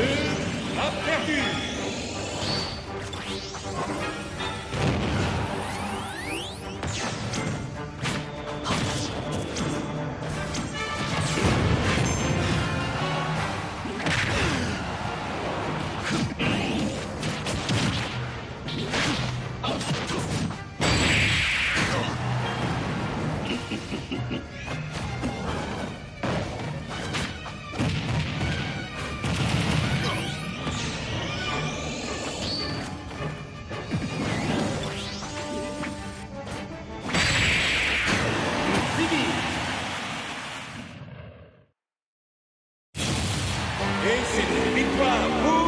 C'est parti. Et c'est une victoire pour...